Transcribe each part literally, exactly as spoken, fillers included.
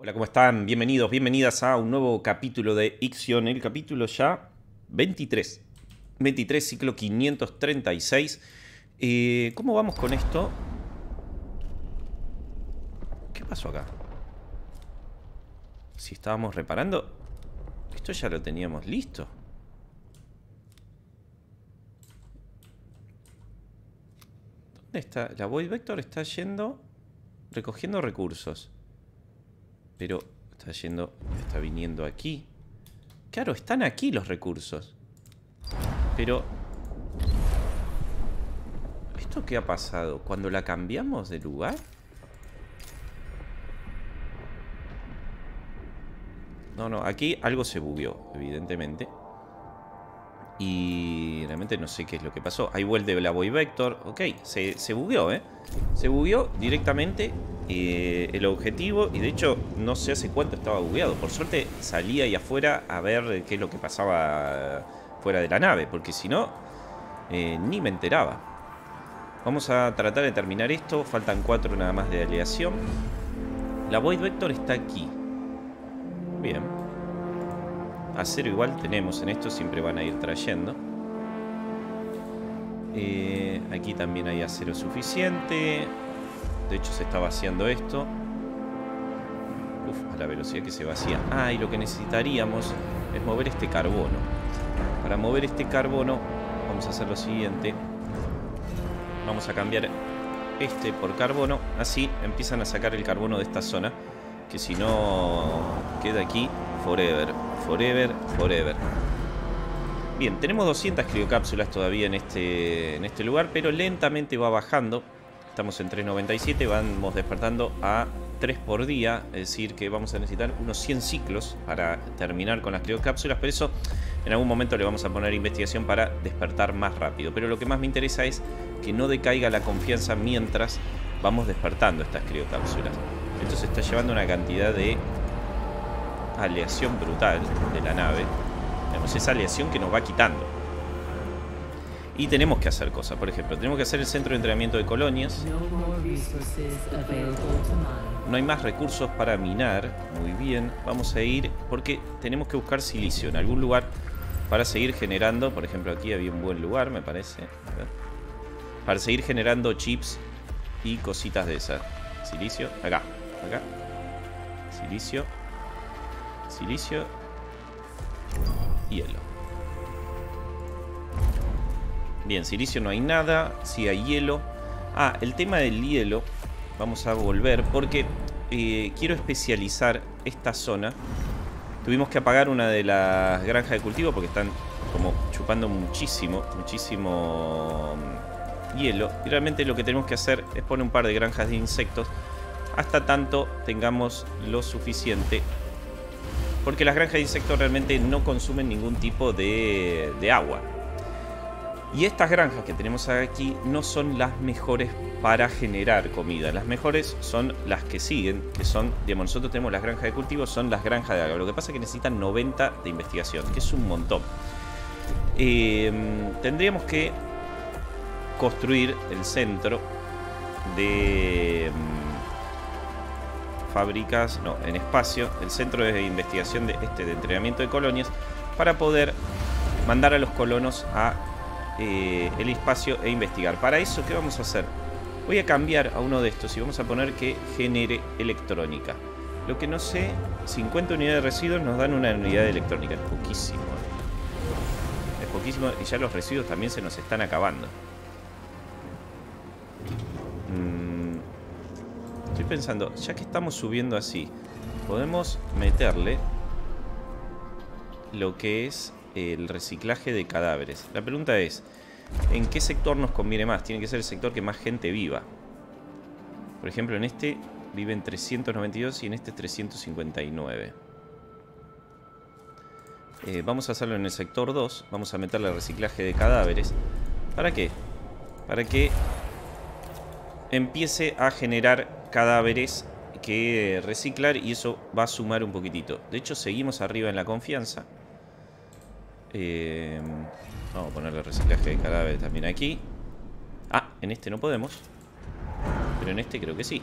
Hola, ¿cómo están? Bienvenidos, bienvenidas a un nuevo capítulo de Ixion, el capítulo ya veintitrés. veintitrés, ciclo quinientos treinta y seis. Eh, ¿Cómo vamos con esto? ¿Qué pasó acá? Si estábamos reparando... Esto ya lo teníamos listo. ¿Dónde está? La Void Vector está yendo... recogiendo recursos. Pero está yendo... está viniendo aquí. Claro, están aquí los recursos. Pero... ¿esto qué ha pasado? ¿Cuando la cambiamos de lugar? No, no, aquí algo se bugueó, evidentemente. Y realmente no sé qué es lo que pasó. Ahí vuelve la Void Vector. Ok, se, se bugueó, ¿eh? Se bugueó directamente eh, el objetivo. Y de hecho, no sé hace cuánto estaba bugueado. Por suerte, salía ahí afuera a ver qué es lo que pasaba fuera de la nave. Porque si no, eh, ni me enteraba. Vamos a tratar de terminar esto. Faltan cuatro nada más de aleación. La Void Vector está aquí. Bien. Acero igual tenemos en esto, siempre van a ir trayendo. Eh, aquí también hay acero suficiente. De hecho se está vaciando esto. Uf, a la velocidad que se vacía. Ah, y lo que necesitaríamos es mover este carbono. Para mover este carbono vamos a hacer lo siguiente. Vamos a cambiar este por carbono. Así empiezan a sacar el carbono de esta zona. Que si no, queda aquí forever, forever, forever. Bien, tenemos doscientas criocápsulas todavía en este, en este lugar, pero lentamente va bajando. Estamos en trescientos noventa y siete, vamos despertando a tres por día. Es decir que vamos a necesitar unos cien ciclos para terminar con las criocápsulas. Pero eso en algún momento le vamos a poner investigación para despertar más rápido. Pero lo que más me interesa es que no decaiga la confianza mientras vamos despertando estas criocápsulas. Esto se está llevando una cantidad de aleación brutal de la nave. Tenemos esa aleación que nos va quitando. Y tenemos que hacer cosas. Por ejemplo, tenemos que hacer el centro de entrenamiento de colonias. No hay más recursos para minar. Muy bien. Vamos a ir porque tenemos que buscar silicio en algún lugar para seguir generando. Por ejemplo, aquí había un buen lugar, me parece. A ver. Para seguir generando chips y cositas de esas. Silicio. Acá. Acá. Silicio. Silicio. Hielo. Bien, silicio no hay nada. Sí hay hielo. Ah, el tema del hielo. Vamos a volver porque eh, quiero especializar esta zona. Tuvimos que apagar una de las granjas de cultivo porque están como chupando muchísimo, muchísimo hielo. Y realmente lo que tenemos que hacer es poner un par de granjas de insectos. Hasta tanto tengamos lo suficiente. Porque las granjas de insectos realmente no consumen ningún tipo de, de agua. Y estas granjas que tenemos aquí no son las mejores para generar comida. Las mejores son las que siguen. Que son, digamos, nosotros tenemos las granjas de cultivo, son las granjas de agua. Lo que pasa es que necesitan noventa de investigación, que es un montón. Eh, tendríamos que construir el centro de... fábricas, no, en espacio, el centro de investigación de este de entrenamiento de colonias para poder mandar a los colonos a eh, el espacio e investigar. Para eso, ¿qué vamos a hacer? Voy a cambiar a uno de estos y vamos a poner que genere electrónica. Lo que no sé, cincuenta unidades de residuos nos dan una unidad de electrónica, es poquísimo. Es poquísimo y ya los residuos también se nos están acabando. Mm. Estoy pensando, ya que estamos subiendo así, podemos meterle lo que es el reciclaje de cadáveres. La pregunta es, ¿en qué sector nos conviene más? Tiene que ser el sector que más gente viva. Por ejemplo, en este viven trescientos noventa y dos y en este trescientos cincuenta y nueve. Eh, vamos a hacerlo en el sector dos. Vamos a meterle el reciclaje de cadáveres. ¿Para qué? Para que empiece a generar... cadáveres que reciclar y eso va a sumar un poquitito. De hecho, seguimos arriba en la confianza. Eh, vamos a ponerle reciclaje de cadáveres también aquí. Ah, en este no podemos. Pero en este creo que sí.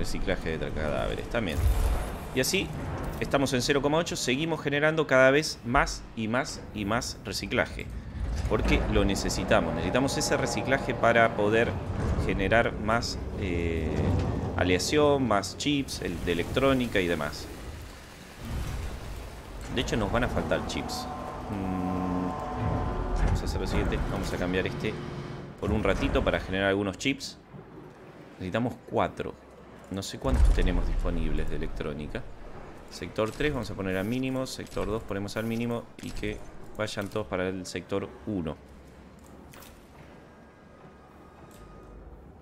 Reciclaje de cadáveres también. Y así estamos en cero coma ocho. Seguimos generando cada vez más y más y más reciclaje, porque lo necesitamos. Necesitamos ese reciclaje para poder generar más eh, aleación, más chips el de electrónica y demás. De hecho nos van a faltar chips. mm, Vamos a hacer lo siguiente. Vamos a cambiar este por un ratito para generar algunos chips. Necesitamos cuatro. No sé cuántos tenemos disponibles de electrónica. Sector tres vamos a poner al mínimo. Sector dos ponemos al mínimo. Y que vayan todos para el sector uno.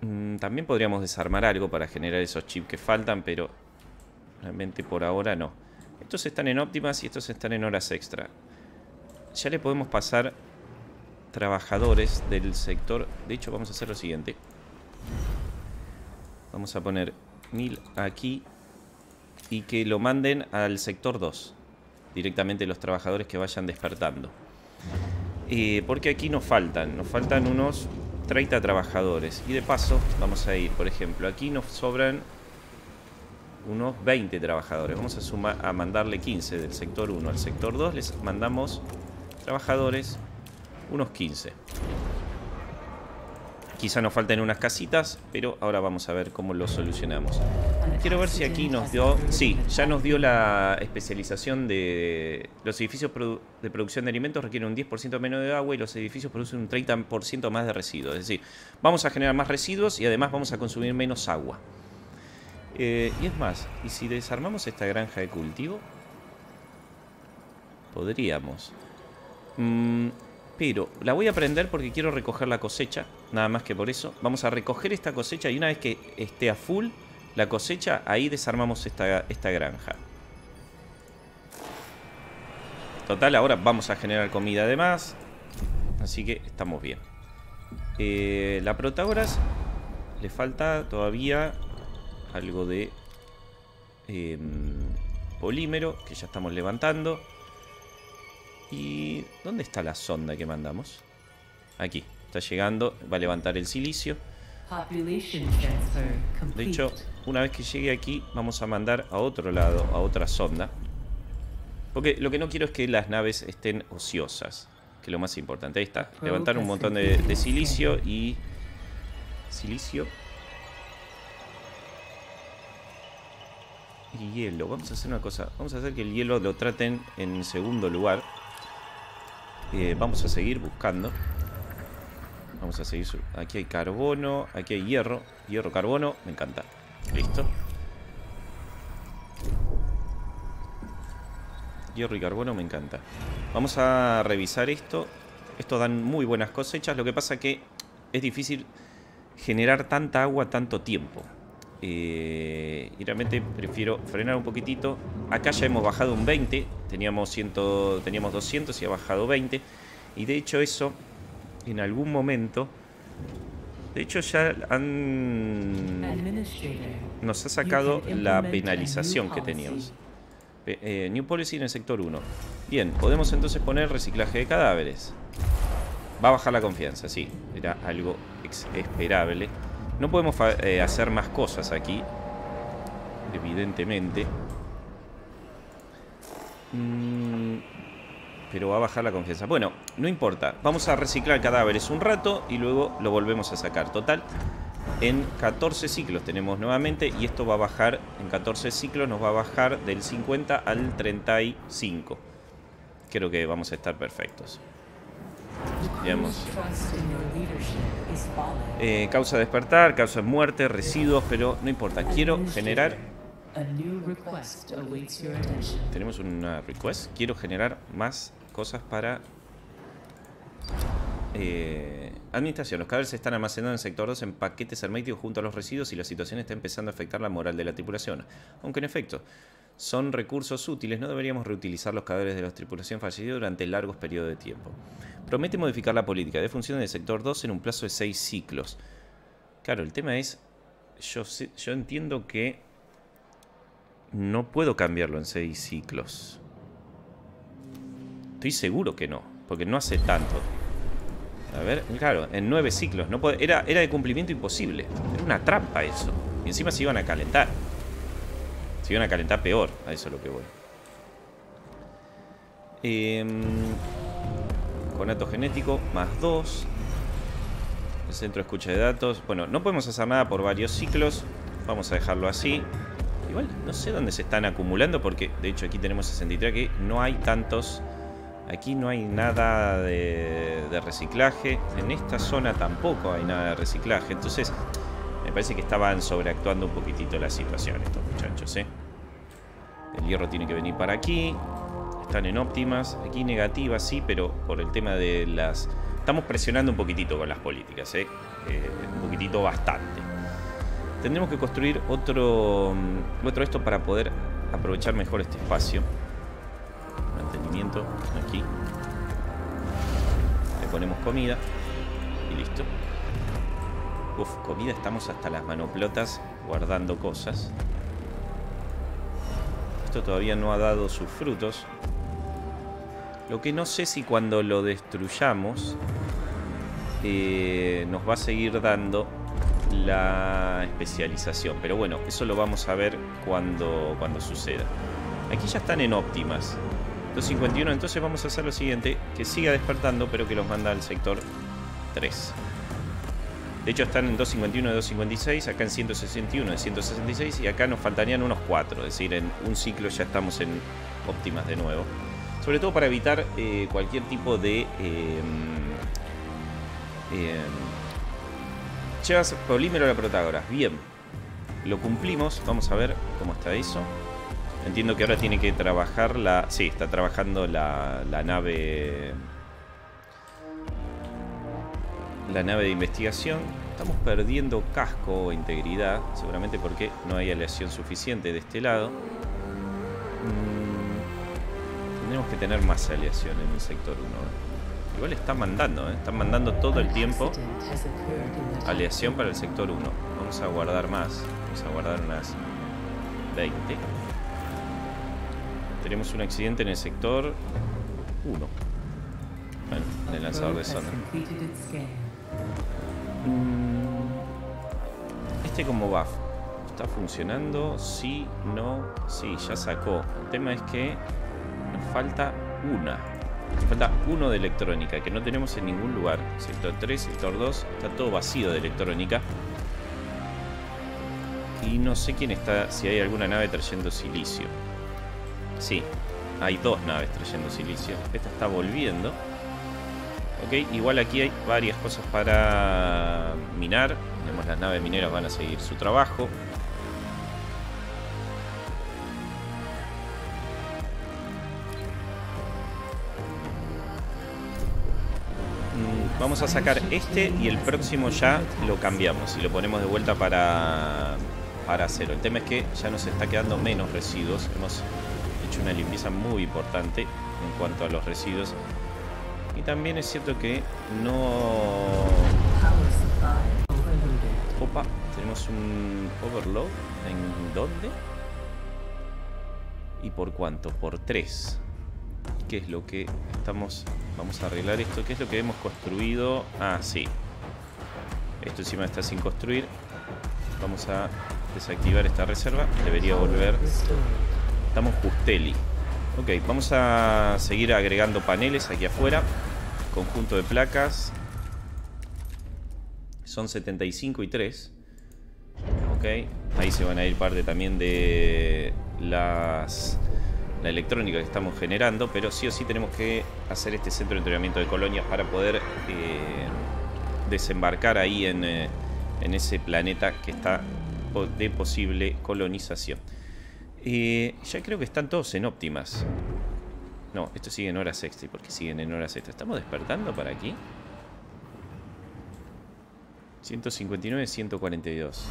Mm, también podríamos desarmar algo para generar esos chips que faltan, pero realmente por ahora no. Estos están en óptimas y estos están en horas extra. Ya le podemos pasar trabajadores del sector. De hecho vamos a hacer lo siguiente. Vamos a poner mil aquí y que lo manden al sector dos. Directamente los trabajadores que vayan despertando. Eh, porque aquí nos faltan. Nos faltan unos treinta trabajadores. Y de paso vamos a ir, por ejemplo, aquí nos sobran unos veinte trabajadores. Vamos a, sumar, a mandarle quince del sector uno al sector dos. Les mandamos trabajadores unos quince. Quizá nos falten unas casitas, pero ahora vamos a ver cómo lo solucionamos. Quiero ver si aquí nos dio... Sí, ya nos dio la especialización de... Los edificios produ de producción de alimentos requieren un diez por ciento menos de agua y los edificios producen un treinta por ciento más de residuos. Es decir, vamos a generar más residuos y además vamos a consumir menos agua. Eh, y es más, ¿y si desarmamos esta granja de cultivo? Podríamos. Mmm... Pero la voy a prender porque quiero recoger la cosecha. Nada más que por eso. Vamos a recoger esta cosecha y una vez que esté a full la cosecha, ahí desarmamos esta, esta granja. Total, ahora vamos a generar comida además. Así que estamos bien. Eh, la Protágoras le falta todavía algo de eh, polímero que ya estamos levantando. ¿Y dónde está la sonda que mandamos? Aquí, está llegando, va a levantar el silicio. De hecho, una vez que llegue aquí, vamos a mandar a otro lado, a otra sonda. Porque lo que no quiero es que las naves estén ociosas, que es lo más importante. Ahí está, levantar un montón de, de silicio y... Silicio. Y hielo, vamos a hacer una cosa. Vamos a hacer que el hielo lo traten en segundo lugar. Eh, vamos a seguir buscando. Vamos a seguir. Aquí hay carbono, aquí hay hierro. Hierro, carbono, me encanta. Listo. Hierro y carbono, me encanta. Vamos a revisar esto. Esto dan muy buenas cosechas. Lo que pasa que es difícil generar tanta agua tanto tiempo. Eh, y realmente prefiero frenar un poquitito. Acá ya hemos bajado un veinte. Teníamos, cien, teníamos doscientos y ha bajado veinte. Y de hecho eso, en algún momento... De hecho ya han... Nos ha sacado la penalización que teníamos. Eh, New Policy en el sector uno. Bien, podemos entonces poner reciclaje de cadáveres. Va a bajar la confianza, sí. Era algo esperable. No podemos eh, hacer más cosas aquí, evidentemente. Mm, pero va a bajar la confianza. Bueno, no importa. Vamos a reciclar cadáveres un rato y luego lo volvemos a sacar. Total, en catorce ciclos tenemos nuevamente y esto va a bajar, en catorce ciclos nos va a bajar del cincuenta al treinta y cinco. Creo que vamos a estar perfectos. Digamos. Eh, causa despertar, causa muerte, residuos, pero no importa. Quiero generar... Tenemos una request. Quiero generar más cosas para... Eh, administración. Los cadáveres se están almacenando en el sector dos en paquetes herméticos junto a los residuos y la situación está empezando a afectar la moral de la tripulación. Aunque en efecto... Son recursos útiles, no deberíamos reutilizar los cadáveres de la tripulación fallecida durante largos periodos de tiempo. Promete modificar la política de función del sector dos en un plazo de seis ciclos. Claro, el tema es... Yo, sé, yo entiendo que... No puedo cambiarlo en seis ciclos. Estoy seguro que no, porque no hace tanto. A ver, claro, en nueve ciclos. No puede, era, era de cumplimiento imposible. Era una trampa eso. Y encima se iban a calentar. Se iban a calentar peor. A eso es lo que voy. Eh, conato genético, más dos. El centro de escucha de datos. Bueno, no podemos hacer nada por varios ciclos. Vamos a dejarlo así. Igual no sé dónde se están acumulando, porque de hecho aquí tenemos sesenta y tres. Aquí no hay tantos. Aquí no hay nada de, de reciclaje. En esta zona tampoco hay nada de reciclaje. Entonces me parece que estaban sobreactuando un poquitito la situación estos muchachos, ¿eh? El hierro tiene que venir para aquí. Están en óptimas. Aquí negativas, sí, pero por el tema de las... Estamos presionando un poquitito con las políticas, ¿eh? Eh, un poquitito bastante. Tendremos que construir otro, otro esto para poder aprovechar mejor este espacio. Mantenimiento aquí. Le ponemos comida. Y listo. Uf, comida, estamos hasta las manoplotas guardando cosas. Esto todavía no ha dado sus frutos. Lo que no sé si cuando lo destruyamos eh, nos va a seguir dando la especialización. Pero bueno, eso lo vamos a ver cuando, cuando suceda. Aquí ya están en óptimas. doscientos cincuenta y uno, entonces vamos a hacer lo siguiente. Que siga despertando, pero que los manda al sector tres. De hecho están en doscientos cincuenta y uno de doscientos cincuenta y seis, acá en ciento sesenta y uno de ciento sesenta y seis. Y acá nos faltarían unos cuatro. Es decir, en un ciclo ya estamos en óptimas de nuevo. Sobre todo para evitar eh, cualquier tipo de... Eh, eh, llevas polímero a la Protágoras. Bien. Lo cumplimos. Vamos a ver cómo está eso. Entiendo que ahora tiene que trabajar la... Sí, está trabajando la, la nave... La nave de investigación. Estamos perdiendo casco o integridad. Seguramente porque no hay aleación suficiente de este lado. Tenemos que tener más aleación en el sector uno. Igual están mandando, ¿eh? Están mandando todo el tiempo aleación para el sector uno. Vamos a guardar más. Vamos a guardar unas veinte. Tenemos un accidente en el sector uno. Bueno, en el lanzador de zona. Este como buff. ¿Está funcionando? Sí, no. Sí, ya sacó. El tema es que... falta una falta uno de electrónica que no tenemos en ningún lugar. Sector tres, sector dos, está todo vacío de electrónica y no sé quién está, si hay alguna nave trayendo silicio. Sí, hay dos naves trayendo silicio. Esta está volviendo. Ok, igual aquí hay varias cosas para minar. Tenemos las naves mineras, van a seguir su trabajo. Vamos a sacar este y el próximo ya lo cambiamos y lo ponemos de vuelta para, para cero. El tema es que ya nos está quedando menos residuos. Hemos hecho una limpieza muy importante en cuanto a los residuos. Y también es cierto que no... Opa, tenemos un overload. ¿En dónde? ¿Y por cuánto? Por tres. ¿Qué es lo que estamos...? Vamos a arreglar esto. ¿Qué es lo que hemos construido? Ah, sí. Esto encima está sin construir. Vamos a desactivar esta reserva. Debería volver. Estamos Justeli. Ok, vamos a seguir agregando paneles aquí afuera. Conjunto de placas. Son setenta y cinco y tres. Ok. Ahí se van a ir parte también de las... la electrónica que estamos generando, pero sí o sí tenemos que hacer este centro de entrenamiento de colonias para poder eh, desembarcar ahí en, eh, en ese planeta que está de posible colonización. Eh, ya creo que están todos en óptimas. No, esto sigue en horas extra. ¿Y por qué siguen en horas extra? ¿Estamos despertando para aquí? ciento cincuenta y nueve, ciento cuarenta y dos.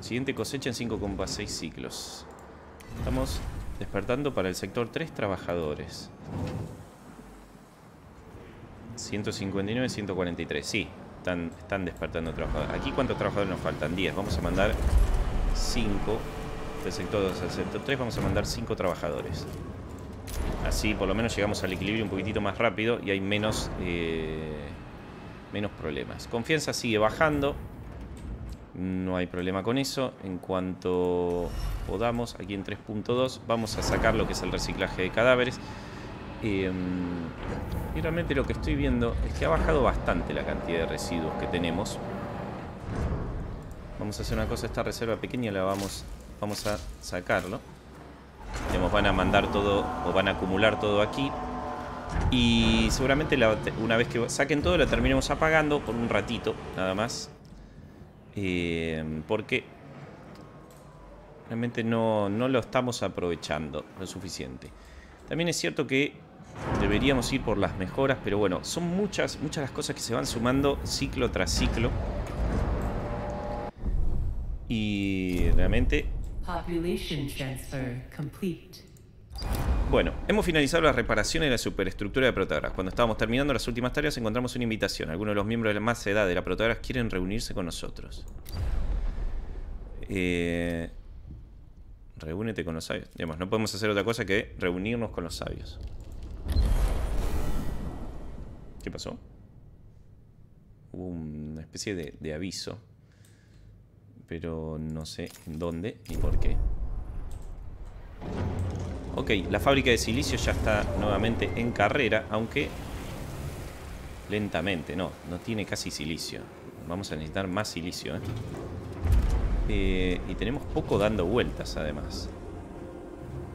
Siguiente cosecha en cinco coma seis ciclos. Estamos despertando para el sector tres trabajadores. ciento cincuenta y nueve, ciento cuarenta y tres. Sí, están, están despertando trabajadores. Aquí cuántos trabajadores nos faltan. diez. Vamos a mandar cinco. Del sector dos al sector tres vamos a mandar cinco trabajadores. Así por lo menos llegamos al equilibrio un poquitito más rápido y hay menos, eh, menos problemas. Confianza sigue bajando. No hay problema con eso. En cuanto podamos, aquí en tres punto dos, vamos a sacar lo que es el reciclaje de cadáveres. Eh, y realmente lo que estoy viendo es que ha bajado bastante la cantidad de residuos que tenemos. Vamos a hacer una cosa, esta reserva pequeña la vamos, vamos a sacarlo. Nos van a mandar todo, o van a acumular todo aquí. Y seguramente la, una vez que saquen todo, la terminemos apagando por un ratito, nada más. Eh, porque realmente no, no lo estamos aprovechando lo suficiente. También es cierto que deberíamos ir por las mejoras, pero bueno, son muchas, muchas las cosas que se van sumando ciclo tras ciclo. Y realmente... Bueno, hemos finalizado las reparaciones de la superestructura de Protágoras. Cuando estábamos terminando las últimas tareas encontramos una invitación. Algunos de los miembros de la más edad de la Protágoras quieren reunirse con nosotros. Eh, reúnete con los sabios. Digamos, no podemos hacer otra cosa que reunirnos con los sabios. ¿Qué pasó? Hubo una especie de, de aviso. Pero no sé en dónde ni por qué. Ok, la fábrica de silicio ya está nuevamente en carrera, aunque lentamente, no, no tiene casi silicio. Vamos a necesitar más silicio, ¿eh? Eh, y tenemos poco dando vueltas, además.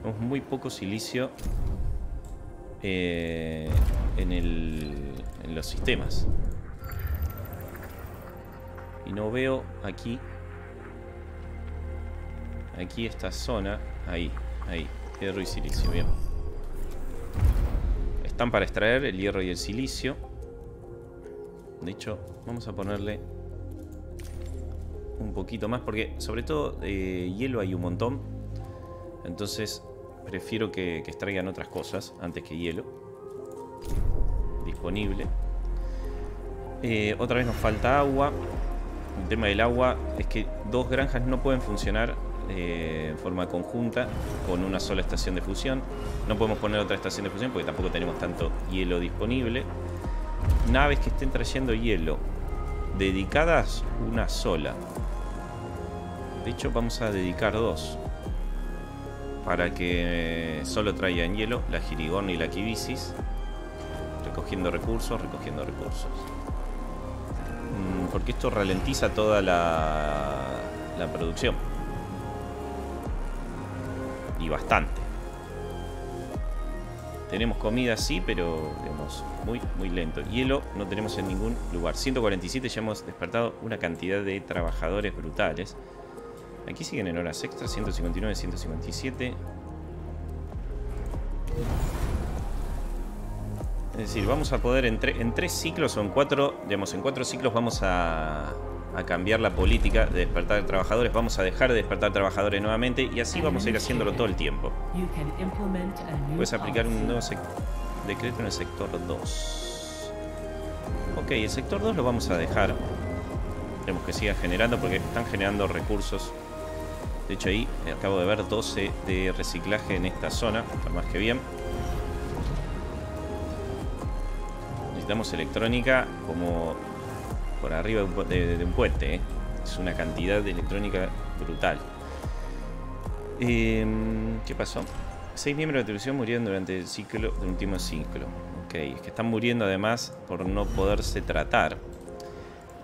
Tenemos muy poco silicio eh, en, el, en los sistemas. Y no veo aquí, aquí esta zona, ahí, ahí. Hierro y silicio, bien. Están para extraer el hierro y el silicio. De hecho, vamos a ponerle un poquito más, porque sobre todo eh, hielo hay un montón. Entonces prefiero que, que extraigan otras cosas antes que hielo. Disponible. eh, Otra vez nos falta agua. El tema del agua es que dos granjas no pueden funcionar en forma conjunta con una sola estación de fusión. No podemos poner otra estación de fusión porque tampoco tenemos tanto hielo disponible. Naves que estén trayendo hielo dedicadas, una sola. De hecho vamos a dedicar dos para que solo traigan hielo, la Girigorni y la Kibisis, recogiendo recursos, recogiendo recursos, porque esto ralentiza toda la, la producción. Y bastante. Tenemos comida, sí, pero digamos, muy, muy lento. Hielo no tenemos en ningún lugar. ciento cuarenta y siete, ya hemos despertado una cantidad de trabajadores brutales. Aquí siguen en horas extras, ciento cincuenta y nueve, ciento cincuenta y siete. Es decir, vamos a poder en, tre en tres ciclos o en cuatro, digamos, en cuatro ciclos vamos a... a cambiar la política de despertar trabajadores. Vamos a dejar de despertar trabajadores nuevamente y así vamos a ir haciéndolo todo el tiempo. Puedes aplicar un nuevo decreto en el sector dos. Ok, el sector dos lo vamos a dejar. Tenemos que siga generando porque están generando recursos. De hecho ahí acabo de ver doce de reciclaje en esta zona. Está más que bien. Necesitamos electrónica como... por arriba de un puente, ¿eh? Es una cantidad de electrónica brutal. Eh, ¿Qué pasó? Seis miembros de la tripulación murieron durante el ciclo, el último ciclo. Ok, es que están muriendo además por no poderse tratar.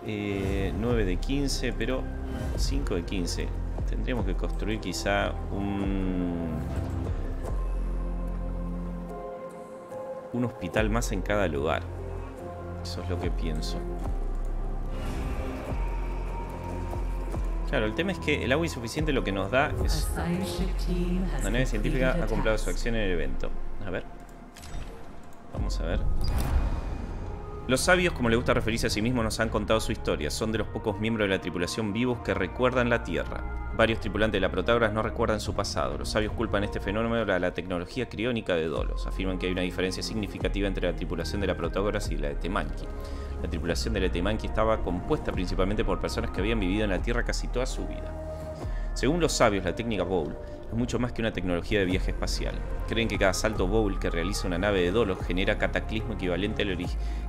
Eh, nueve de quince, pero cinco de quince. Tendríamos que construir quizá un... un hospital más en cada lugar. Eso es lo que pienso. Claro, el tema es que el agua insuficiente lo que nos da es... La nave científica ha comprado su acción en el evento. A ver. Vamos a ver. Los sabios, como le gusta referirse a sí mismos, nos han contado su historia. Son de los pocos miembros de la tripulación vivos que recuerdan la Tierra. Varios tripulantes de la Protágoras no recuerdan su pasado. Los sabios culpan este fenómeno a la tecnología criónica de Dolos. Afirman que hay una diferencia significativa entre la tripulación de la Protágoras y la de Temanqui. La tripulación de Letaimanki estaba compuesta principalmente por personas que habían vivido en la Tierra casi toda su vida. Según los sabios, la técnica BOWL es mucho más que una tecnología de viaje espacial. Creen que cada salto BOWL que realiza una nave de Dolos genera cataclismo equivalente al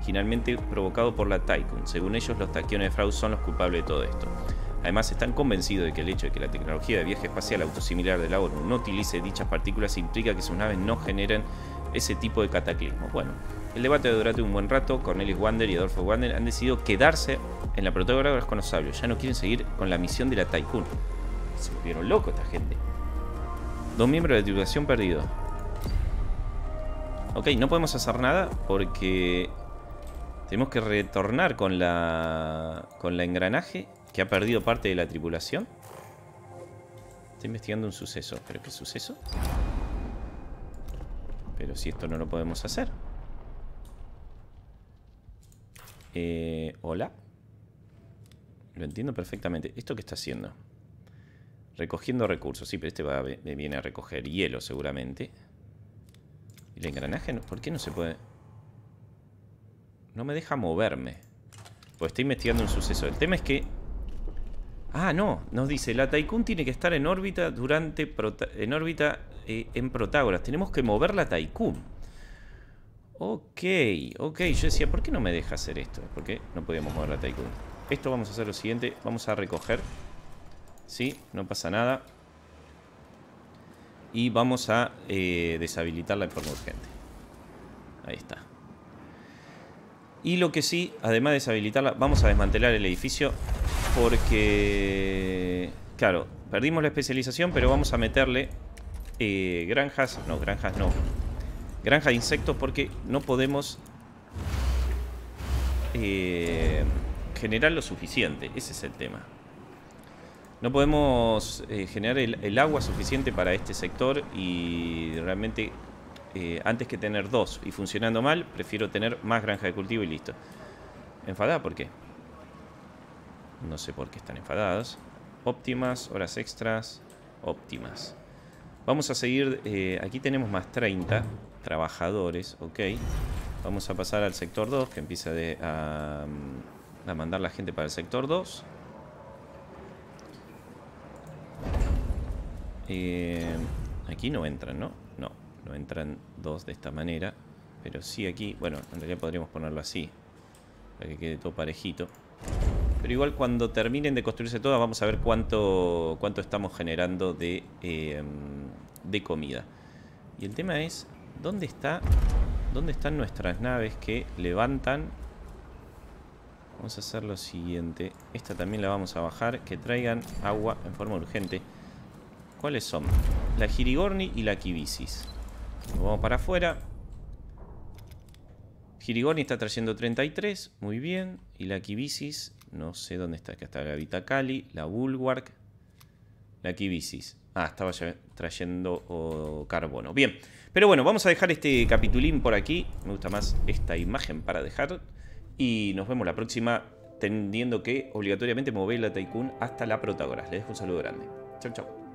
originalmente provocado por la Tycoon. Según ellos, los taquiones de Fraud son los culpables de todo esto. Además, están convencidos de que el hecho de que la tecnología de viaje espacial autosimilar de la ONU no utilice dichas partículas implica que sus naves no generen ese tipo de cataclismos. Bueno, el debate durante un buen rato. Cornelis Wander y Adolfo Wander han decidido quedarse en la Protágoras con los sabios. Ya no quieren seguir con la misión de la Tycoon. Se volvieron locos esta gente. Dos miembros de la tripulación perdidos. Ok, no podemos hacer nada porque tenemos que retornar con la con la engranaje que ha perdido parte de la tripulación. Estoy investigando un suceso. ¿Pero qué suceso? Pero si esto no lo podemos hacer. Eh, Hola. Lo entiendo perfectamente. ¿Esto qué está haciendo? Recogiendo recursos. Sí, pero este va, viene a recoger hielo seguramente. ¿Y el engranaje? ¿Por qué no se puede? No me deja moverme. Pues estoy investigando un suceso. El tema es que... Ah, no. Nos dice, la Tycoon tiene que estar en órbita durante... Prota... En órbita... Eh, en Protágoras. Tenemos que mover la Tycoon. Ok, ok. Yo decía, ¿por qué no me deja hacer esto? ¿Por qué no podíamos mover la Tycoon? Esto vamos a hacer lo siguiente. Vamos a recoger. Sí, no pasa nada. Y vamos a eh, deshabilitarla en forma urgente. Ahí está. Y lo que sí, además de deshabilitarla, vamos a desmantelar el edificio. Porque... Claro, perdimos la especialización, pero vamos a meterle... Eh, granjas, no, granjas no granja de insectos, porque no podemos eh, generar lo suficiente. Ese es el tema. No podemos eh, generar el, el agua suficiente para este sector. Y realmente eh, antes que tener dos y funcionando mal, prefiero tener más granja de cultivo y listo. ¿Enfadada por qué? No sé por qué están enfadados. Óptimas, horas extras. Óptimas. Vamos a seguir, eh, aquí tenemos más treinta trabajadores, ok. Vamos a pasar al sector dos, que empieza de, a, a mandar la gente para el sector dos. Eh, aquí no entran, ¿no? No, no entran dos de esta manera, pero sí aquí, bueno, en realidad podríamos ponerlo así, para que quede todo parejito. Pero igual cuando terminen de construirse todas vamos a ver cuánto, cuánto estamos generando de, eh, de comida. Y el tema es, ¿dónde está, dónde están nuestras naves que levantan? Vamos a hacer lo siguiente. Esta también la vamos a bajar. Que traigan agua en forma urgente. ¿Cuáles son? La Girigorni y la Kibisis. Nos vamos para afuera. Girigorni está trayendo treinta y tres. Muy bien. Y la Kibisis... No sé dónde está. Acá está la Gravitacali, la Bulwark, la Kibisis. Ah, estaba ya trayendo oh, carbono. Bien, pero bueno, vamos a dejar este capitulín por aquí. Me gusta más esta imagen para dejar. Y nos vemos la próxima, teniendo que obligatoriamente mover la Tycoon hasta la Protágoras. Les dejo un saludo grande. Chau, chau.